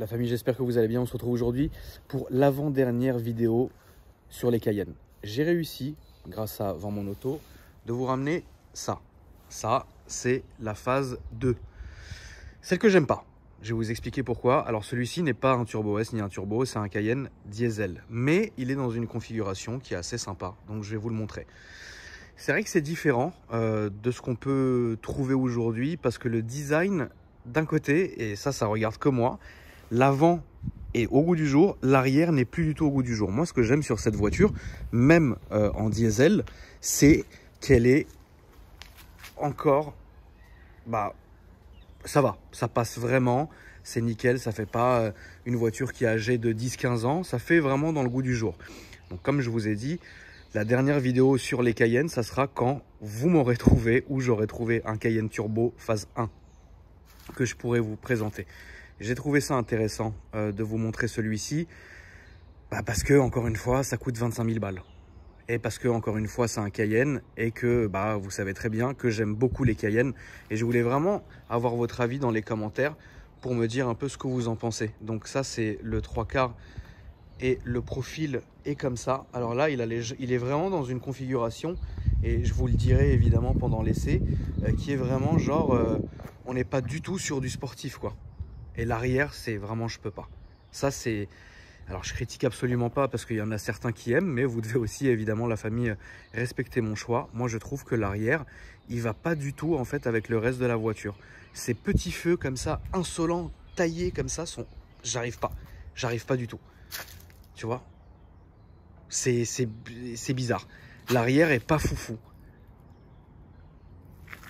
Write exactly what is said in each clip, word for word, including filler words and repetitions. La famille, j'espère que vous allez bien. On se retrouve aujourd'hui pour l'avant-dernière vidéo sur les Cayennes. J'ai réussi, grâce à Vend Mon Auto, de vous ramener ça. Ça, c'est la phase deux. Celle que j'aime pas. Je vais vous expliquer pourquoi. Alors, celui-ci n'est pas un Turbo S ni un Turbo, c'est un Cayenne diesel. Mais il est dans une configuration qui est assez sympa, donc je vais vous le montrer. C'est vrai que c'est différent euh, de ce qu'on peut trouver aujourd'hui parce que le design, d'un côté, et ça, ça regarde que moi, l'avant est au goût du jour, l'arrière n'est plus du tout au goût du jour. Moi, ce que j'aime sur cette voiture, même euh, en diesel, c'est qu'elle est encore... bah, ça va, ça passe vraiment, c'est nickel, ça fait pas euh, une voiture qui est âgée de dix quinze ans, ça fait vraiment dans le goût du jour. Donc, comme je vous ai dit, la dernière vidéo sur les Cayennes, ça sera quand vous m'aurez trouvé ou j'aurai trouvé un Cayenne Turbo phase un que je pourrai vous présenter. J'ai trouvé ça intéressant euh, de vous montrer celui-ci bah parce que, encore une fois, ça coûte vingt-cinq mille balles. Et parce que, encore une fois, c'est un Cayenne et que bah, vous savez très bien que j'aime beaucoup les Cayennes. Et je voulais vraiment avoir votre avis dans les commentaires pour me dire un peu ce que vous en pensez. Donc ça, c'est le trois quarts et le profil est comme ça. Alors là, il, a les, il est vraiment dans une configuration, et je vous le dirai évidemment pendant l'essai, euh, qui est vraiment genre, euh, on n'est pas du tout sur du sportif, quoi. Et l'arrière, c'est vraiment je peux pas. Ça, c'est... Alors, je critique absolument pas parce qu'il y en a certains qui aiment, mais vous devez aussi, évidemment, la famille, respecter mon choix. Moi, je trouve que l'arrière, il va pas du tout, en fait, avec le reste de la voiture. Ces petits feux comme ça, insolents, taillés comme ça, sont... J'arrive pas. J'arrive pas du tout. Tu vois? C'est bizarre. L'arrière est pas foufou.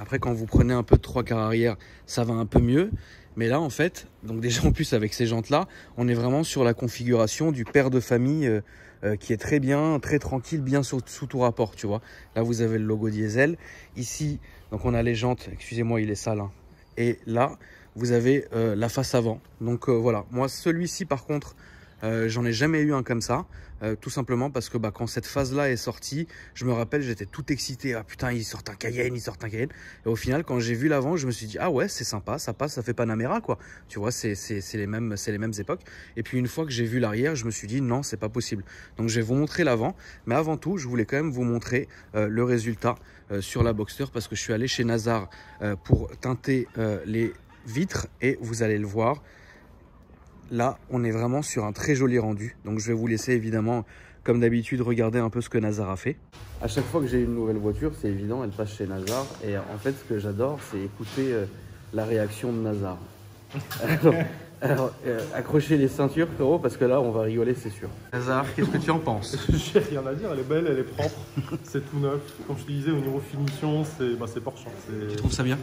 Après, quand vous prenez un peu de trois quarts arrière, ça va un peu mieux. Mais là, en fait, donc déjà en plus avec ces jantes-là, on est vraiment sur la configuration du père de famille euh, euh, qui est très bien, très tranquille, bien sous, sous tout rapport, tu vois. Là, vous avez le logo diesel. Ici, donc on a les jantes, excusez-moi, il est sale, hein. Et là, vous avez euh, la face avant. Donc euh, voilà, moi, celui-ci, par contre, euh, j'en ai jamais eu un comme ça. Euh, tout simplement parce que bah, quand cette phase-là est sortie, je me rappelle, j'étais tout excité. Ah putain, ils sortent un Cayenne, ils sortent un Cayenne. Et au final, quand j'ai vu l'avant, je me suis dit, ah ouais, c'est sympa, ça passe, ça fait Panamera, quoi. Tu vois, c'est les mêmes, c'est les mêmes époques. Et puis une fois que j'ai vu l'arrière, je me suis dit, non, c'est pas possible. Donc je vais vous montrer l'avant. Mais avant tout, je voulais quand même vous montrer euh, le résultat euh, sur la Boxster parce que je suis allé chez Nazar euh, pour teinter euh, les vitres et vous allez le voir. Là, on est vraiment sur un très joli rendu. Donc, je vais vous laisser, évidemment, comme d'habitude, regarder un peu ce que Nazar a fait. À chaque fois que j'ai une nouvelle voiture, c'est évident, elle passe chez Nazar. Et en fait, ce que j'adore, c'est écouter euh, la réaction de Nazar. Alors, alors euh, accrochez les ceintures, frérot, parce que là, on va rigoler, c'est sûr. Nazar, qu'est-ce que tu en penses? J'ai rien à dire, elle est belle, elle est propre. C'est tout neuf. Comme je te disais, au niveau finition, c'est bah, Porsche. Tu trouves ça bien?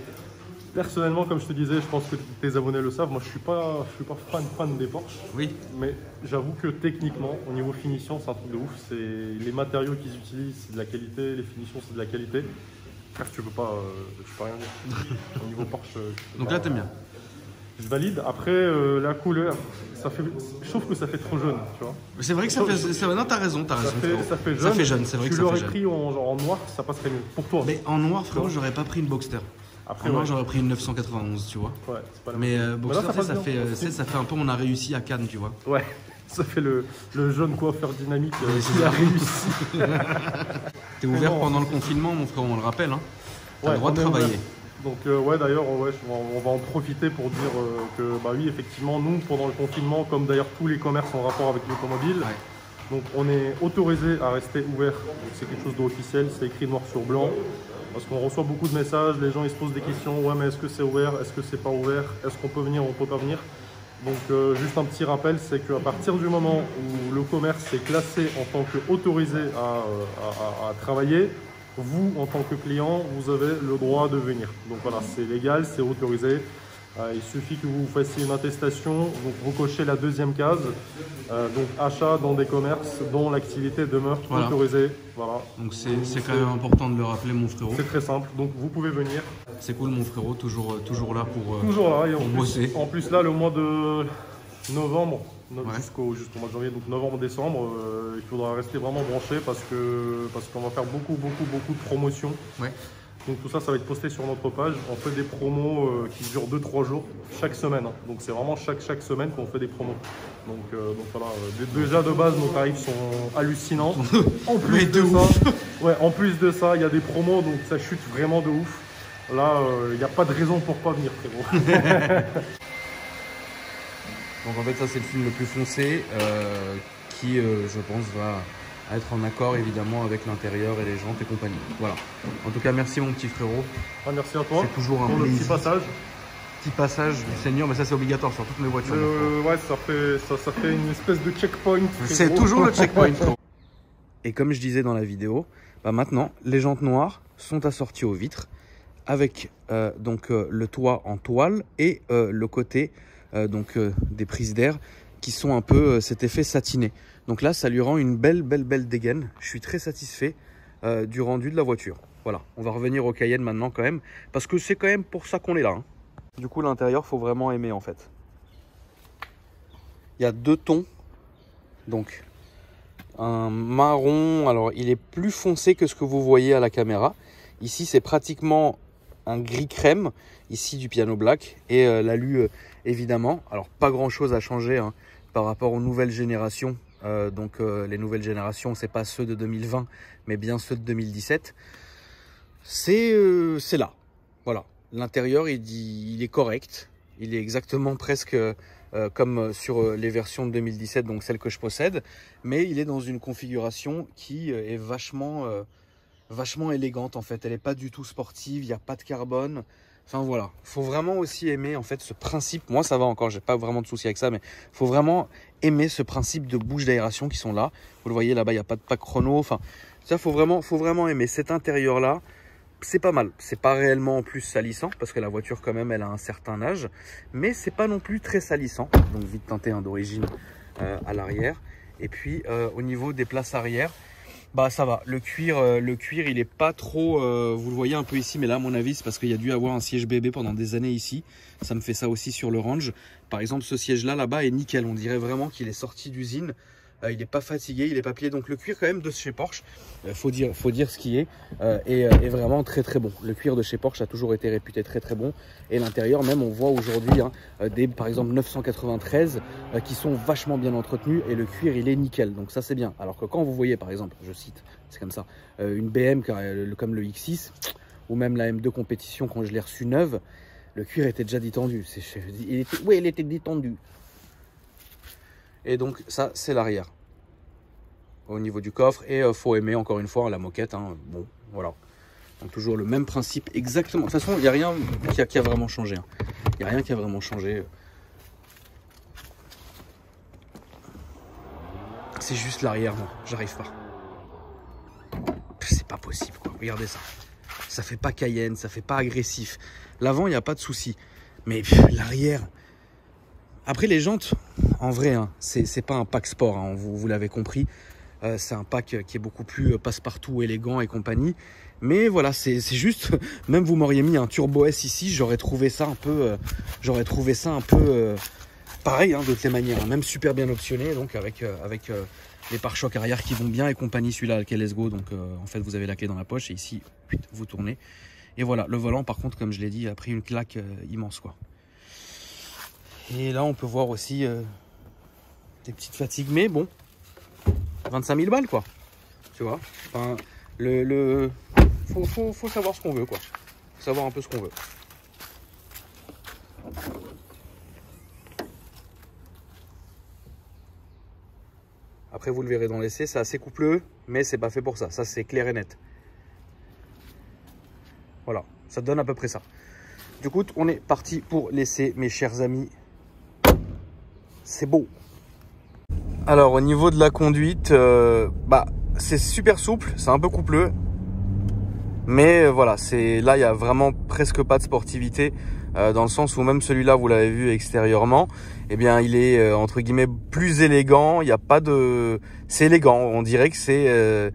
Personnellement, comme je te disais, je pense que tes abonnés le savent, moi je ne suis pas, je suis pas fan, fan des Porsche. Oui. Mais j'avoue que techniquement, au niveau finition, c'est un truc de ouf. C'est les matériaux qu'ils utilisent, c'est de la qualité, les finitions, c'est de la qualité. Frère, tu peux pas, euh, je peux rien dire. Au niveau Porsche. Donc pas, là, t'aimes bien. Je valide. Après, euh, la couleur, ça fait, je trouve que ça fait trop jeune, tu vois. C'est vrai que ça fait, ça, non, t'as raison, t'as raison. Ça fait, ça fait jeune. Ça fait jeune, c'est vrai que ça fait jeune. Tu l'aurais pris en, genre, en noir, ça passerait mieux. Pour toi. Mais en noir, frérot, j'aurais pas pris une Boxster. Après, moi, ouais, j'aurais pris une neuf cent quatre-vingt-onze, tu vois. Ouais, pas la mais euh, Boxster, bah là, ça, ça, fait, euh, ça fait un peu on a réussi à Cannes, tu vois. Ouais, ça fait le, le jeune coiffeur dynamique euh, qui a réussi. T'es ouvert non, pendant le confinement, mon frère, on le rappelle. Hein. T'as ouais, le droit de travailler. Ouvert. Donc euh, ouais, d'ailleurs, ouais, on va en profiter pour dire euh, que, bah oui, effectivement, nous, pendant le confinement, comme d'ailleurs tous les commerces en rapport avec l'automobile, ouais. Donc on est autorisé à rester ouvert. C'est quelque chose d'officiel, c'est écrit noir sur blanc. Parce qu'on reçoit beaucoup de messages, les gens ils se posent des questions, ouais mais est-ce que c'est ouvert, est-ce que c'est pas ouvert, est-ce qu'on peut venir, on peut pas venir. Donc euh, juste un petit rappel, c'est qu'à partir du moment où le commerce est classé en tant qu'autorisé à, à, à, à travailler, vous en tant que client, vous avez le droit de venir. Donc voilà, c'est légal, c'est autorisé. Euh, il suffit que vous fassiez une attestation, donc vous cochez la deuxième case, euh, donc achat dans des commerces dont l'activité demeure voilà. Autorisée. Voilà. Donc c'est quand même important de le rappeler, mon frérot. C'est très simple, donc vous pouvez venir. C'est cool, mon frérot, toujours, toujours là pour, euh, toujours là, et pour en plus, bosser. En plus, là, le mois de novembre, ouais. jusqu'au jusqu'au mois de janvier, donc novembre-décembre, euh, il faudra rester vraiment branché parce que parce qu'on va faire beaucoup, beaucoup, beaucoup de promotions. Ouais. Donc tout ça, ça va être posté sur notre page. On fait des promos euh, qui durent deux trois jours chaque semaine. Hein. Donc c'est vraiment chaque, chaque semaine qu'on fait des promos. Donc, euh, donc voilà, euh, déjà de base, nos tarifs sont hallucinants. En plus de, de ça, ouais, en plus de ça, il y a des promos, donc ça chute vraiment de ouf. Là, il euh, n'y a pas de raison pour pas venir, frérot. Donc en fait, ça c'est le film le plus foncé euh, qui, euh, je pense, va... à être en accord évidemment avec l'intérieur et les jantes et compagnie. Voilà. En tout cas, merci mon petit frérot. Ah, merci à toi. C'est toujours un bon petit passage. Petit passage du Seigneur, mais ça c'est obligatoire sur toutes mes voitures. Euh, ouais, ça fait, ça, ça fait une espèce de checkpoint. C'est toujours le checkpoint. Et comme je disais dans la vidéo, bah maintenant les jantes noires sont assorties aux vitres avec euh, donc euh, le toit en toile et euh, le côté euh, donc euh, des prises d'air qui sont un peu cet effet satiné. Donc là, ça lui rend une belle, belle, belle dégaine. Je suis très satisfait euh, du rendu de la voiture. Voilà, on va revenir au Cayenne maintenant quand même, parce que c'est quand même pour ça qu'on est là. Hein. Du coup, l'intérieur, faut vraiment aimer en fait. Il y a deux tons. Donc, un marron. Alors, il est plus foncé que ce que vous voyez à la caméra. Ici, c'est pratiquement un gris crème. Ici, du piano black. Et euh, l'alu, euh, évidemment. Alors, pas grand-chose à changer, hein, par rapport aux nouvelles générations. Euh, donc euh, les nouvelles générations, c'est pas ceux de deux mille vingt, mais bien ceux de deux mille dix-sept. C'est euh, c'est là, voilà. L'intérieur, il, il est correct. Il est exactement presque euh, comme sur les versions de deux mille dix-sept, donc celles que je possède. Mais il est dans une configuration qui est vachement, euh, vachement élégante en fait. Elle n'est pas du tout sportive, il n'y a pas de carbone. Enfin voilà, faut vraiment aussi aimer en fait ce principe. Moi ça va encore, j'ai pas vraiment de souci avec ça, mais faut vraiment aimer ce principe de bouches d'aération qui sont là. Vous le voyez là-bas, il n'y a pas de pack chrono. Enfin, ça faut vraiment, faut vraiment aimer cet intérieur là. C'est pas mal. C'est pas réellement en plus salissant parce que la voiture quand même, elle a un certain âge, mais c'est pas non plus très salissant. Donc vite teinté hein, d'origine euh, à l'arrière. Et puis euh, au niveau des places arrière. Bah ça va, le cuir, euh, le cuir il est pas trop, euh, vous le voyez un peu ici, mais là à mon avis c'est parce qu'il y a dû avoir un siège bébé pendant des années ici. Ça me fait ça aussi sur le Range. Par exemple ce siège là, là-bas est nickel, on dirait vraiment qu'il est sorti d'usine. Euh, il n'est pas fatigué, il n'est pas plié. Donc le cuir quand même de chez Porsche, euh, faut dire, faut dire ce qui est, euh, est, est vraiment très très bon. Le cuir de chez Porsche a toujours été réputé très très bon. Et l'intérieur même on voit aujourd'hui hein, des par exemple neuf cent quatre-vingt-treize euh, qui sont vachement bien entretenus et le cuir il est nickel. Donc ça c'est bien. Alors que quand vous voyez par exemple, je cite, c'est comme ça, euh, une B M comme le X six ou même la M deux Compétition quand je l'ai reçue neuve, le cuir était déjà détendu. Il était, oui il était détendu. Et donc ça c'est l'arrière au niveau du coffre et euh, faut aimer encore une fois hein, la moquette hein, bon voilà, donc toujours le même principe exactement. De toute façon il n'y a rien qui a, qui a vraiment changé hein. Il n'y a rien qui a vraiment changé, c'est juste l'arrière. Moi j'arrive pas, c'est pas possible quoi. Regardez ça, ça fait pas Cayenne, ça fait pas agressif. L'avant il n'y a pas de souci, mais l'arrière. Après les jantes, en vrai, hein, c'est pas un pack sport, hein, vous, vous l'avez compris. Euh, c'est un pack qui est beaucoup plus passe-partout, élégant et compagnie. Mais voilà, c'est juste, même vous m'auriez mis un Turbo S ici, j'aurais trouvé ça un peu, euh, j'aurais trouvé ça un peu euh, pareil hein, de toutes les manières. Hein, même super bien optionné, donc avec, euh, avec euh, les pare-chocs arrière qui vont bien et compagnie. Celui-là, le Keyless Go, donc euh, en fait vous avez la clé dans la poche et ici, vous tournez. Et voilà, le volant par contre, comme je l'ai dit, a pris une claque euh, immense quoi. Et là, on peut voir aussi euh, des petites fatigues, mais bon, vingt-cinq mille balles, quoi. Tu vois, enfin, le, le... Faut, faut, faut savoir ce qu'on veut, quoi. Faut savoir un peu ce qu'on veut. Après, vous le verrez dans l'essai, c'est assez coupleux, mais c'est pas fait pour ça. Ça, c'est clair et net. Voilà, ça donne à peu près ça. Du coup, on est parti pour l'essai, mes chers amis. C'est beau. Alors au niveau de la conduite, euh, bah c'est super souple, c'est un peu coupleux, mais euh, voilà, c'est là il y a vraiment presque pas de sportivité euh, dans le sens où même celui-là vous l'avez vu extérieurement, eh bien il est euh, entre guillemets plus élégant. Il y a pas de, c'est élégant. On dirait que c'est euh...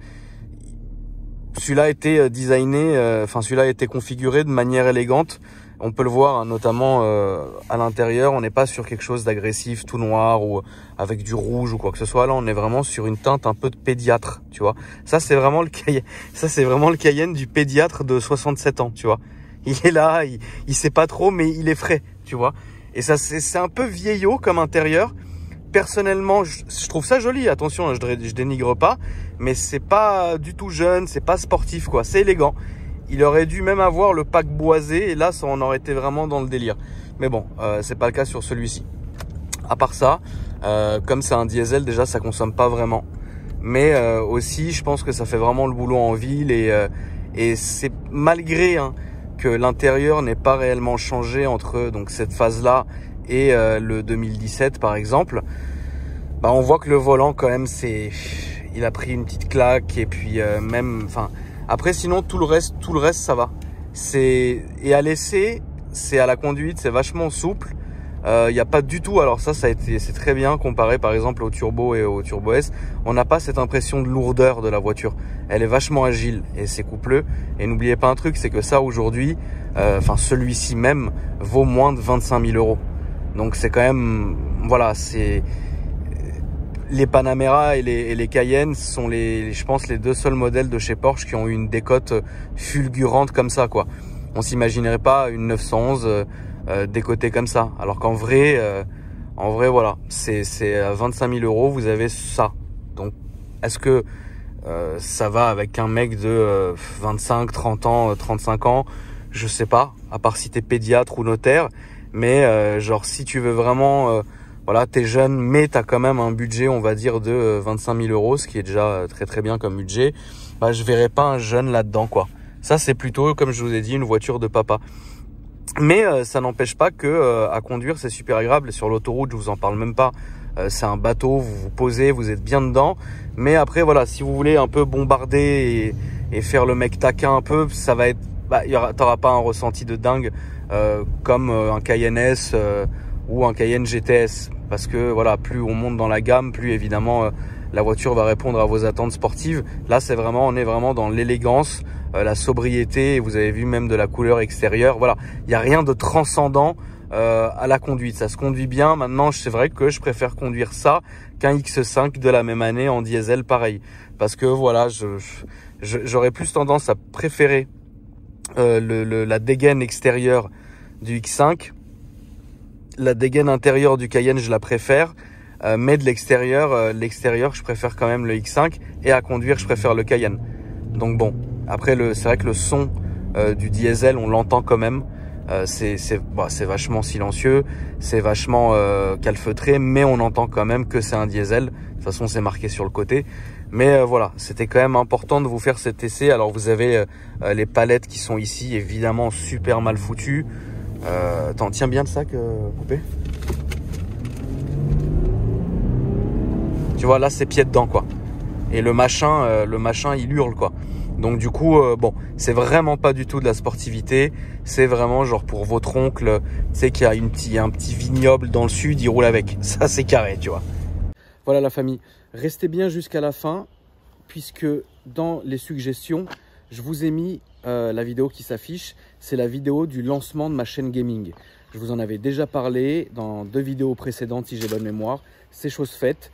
celui-là a été designé, euh, enfin celui-là a été configuré de manière élégante. On peut le voir, hein, notamment euh, à l'intérieur, on n'est pas sur quelque chose d'agressif, tout noir ou avec du rouge ou quoi que ce soit. Là, on est vraiment sur une teinte un peu de pédiatre, tu vois. Ça, c'est vraiment le Cayenne, ça, c'est vraiment le Cayenne du pédiatre de soixante-sept ans, tu vois. Il est là, il, il sait pas trop, mais il est frais, tu vois. Et ça, c'est un peu vieillot comme intérieur. Personnellement, je, je trouve ça joli. Attention, je, je dénigre pas, mais c'est pas du tout jeune, c'est pas sportif, quoi. C'est élégant. Il aurait dû même avoir le pack boisé et là, ça, on aurait été vraiment dans le délire. Mais bon, euh, c'est pas le cas sur celui-ci. À part ça, euh, comme c'est un diesel, déjà, ça consomme pas vraiment. Mais euh, aussi, je pense que ça fait vraiment le boulot en ville et, euh, et c'est malgré hein, que l'intérieur n'est pas réellement changé entre donc cette phase-là et euh, le deux mille dix-sept, par exemple. Bah, on voit que le volant, quand même, c'est, il a pris une petite claque et puis euh, même, enfin. Après, sinon, tout le reste, tout le reste, ça va. C'est et à l'essai, c'est à la conduite, c'est vachement souple. Il euh, n'y a pas du tout. Alors ça, ça a été, c'est très bien comparé, par exemple, au Turbo et au Turbo S. On n'a pas cette impression de lourdeur de la voiture. Elle est vachement agile et c'est coupleux. Et n'oubliez pas un truc, c'est que ça aujourd'hui, enfin euh, celui-ci même, vaut moins de vingt-cinq mille euros. Donc c'est quand même, voilà, c'est. Les Panamera et les, et les Cayennes sont, les, je pense, les deux seuls modèles de chez Porsche qui ont eu une décote fulgurante comme ça, quoi. On s'imaginerait pas une neuf cent onze euh, décotée comme ça. Alors qu'en vrai, euh, en vrai, voilà, c'est à vingt-cinq mille euros, vous avez ça. Donc, est-ce que euh, ça va avec un mec de euh, vingt-cinq, trente ans, trente-cinq ans? Je sais pas, à part si t'es pédiatre ou notaire. Mais euh, genre, si tu veux vraiment... Euh, Voilà, t'es jeune, mais t'as quand même un budget, on va dire, de vingt-cinq mille euros, ce qui est déjà très très bien comme budget. Bah, je verrais pas un jeune là-dedans, quoi. Ça, c'est plutôt, comme je vous ai dit, une voiture de papa. Mais euh, ça n'empêche pas que euh, à conduire, c'est super agréable. Sur l'autoroute, je vous en parle même pas. Euh, c'est un bateau, vous vous posez, vous êtes bien dedans. Mais après, voilà, si vous voulez un peu bombarder et, et faire le mec taquin un peu, ça va être, bah, t'auras pas un ressenti de dingue euh, comme euh, un Cayenne S euh, ou un Cayenne G T S. Parce que voilà, plus on monte dans la gamme, plus évidemment euh, la voiture va répondre à vos attentes sportives. Là, c'est vraiment, on est vraiment dans l'élégance, euh, la sobriété. Et vous avez vu même de la couleur extérieure. Voilà, il n'y a rien de transcendant euh, à la conduite. Ça se conduit bien. Maintenant, c'est vrai que je préfère conduire ça qu'un X cinq de la même année en diesel, pareil. Parce que voilà, je, je, j'aurais plus tendance à préférer euh, le, le, la dégaine extérieure du X cinq. La dégaine intérieure du Cayenne, je la préfère, euh, mais de l'extérieur, euh, l'extérieur, je préfère quand même le X cinq et à conduire, je préfère le Cayenne. Donc bon, après, c'est vrai que le son euh, du diesel, on l'entend quand même. Euh, c'est bah, vachement silencieux, c'est vachement euh, calfeutré, mais on entend quand même que c'est un diesel. De toute façon, c'est marqué sur le côté. Mais euh, voilà, c'était quand même important de vous faire cet essai. Alors, vous avez euh, les palettes qui sont ici, évidemment, super mal foutues. Euh, attends, tiens bien de ça que coupé. Tu vois, là, c'est pied dedans, quoi. Et le machin, euh, le machin, il hurle, quoi. Donc, du coup, euh, bon, c'est vraiment pas du tout de la sportivité. C'est vraiment genre pour votre oncle, tu sais, qu'il y a une petit, un petit vignoble dans le sud, il roule avec. Ça, c'est carré, tu vois. Voilà, la famille. Restez bien jusqu'à la fin, puisque dans les suggestions, je vous ai mis euh, la vidéo qui s'affiche. C'est la vidéo du lancement de ma chaîne gaming. Je vous en avais déjà parlé dans deux vidéos précédentes, si j'ai bonne mémoire. C'est chose faite.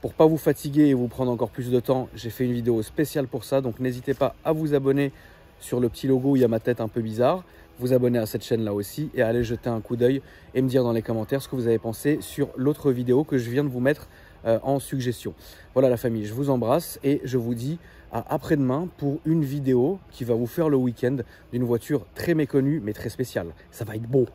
Pour ne pas vous fatiguer et vous prendre encore plus de temps, j'ai fait une vidéo spéciale pour ça. Donc, n'hésitez pas à vous abonner sur le petit logo où il y a ma tête un peu bizarre. Vous abonner à cette chaîne-là aussi et aller jeter un coup d'œil et me dire dans les commentaires ce que vous avez pensé sur l'autre vidéo que je viens de vous mettre euh, en suggestion. Voilà la famille, je vous embrasse et je vous dis... à après-demain pour une vidéo qui va vous faire le week-end d'une voiture très méconnue mais très spéciale. Ça va être beau.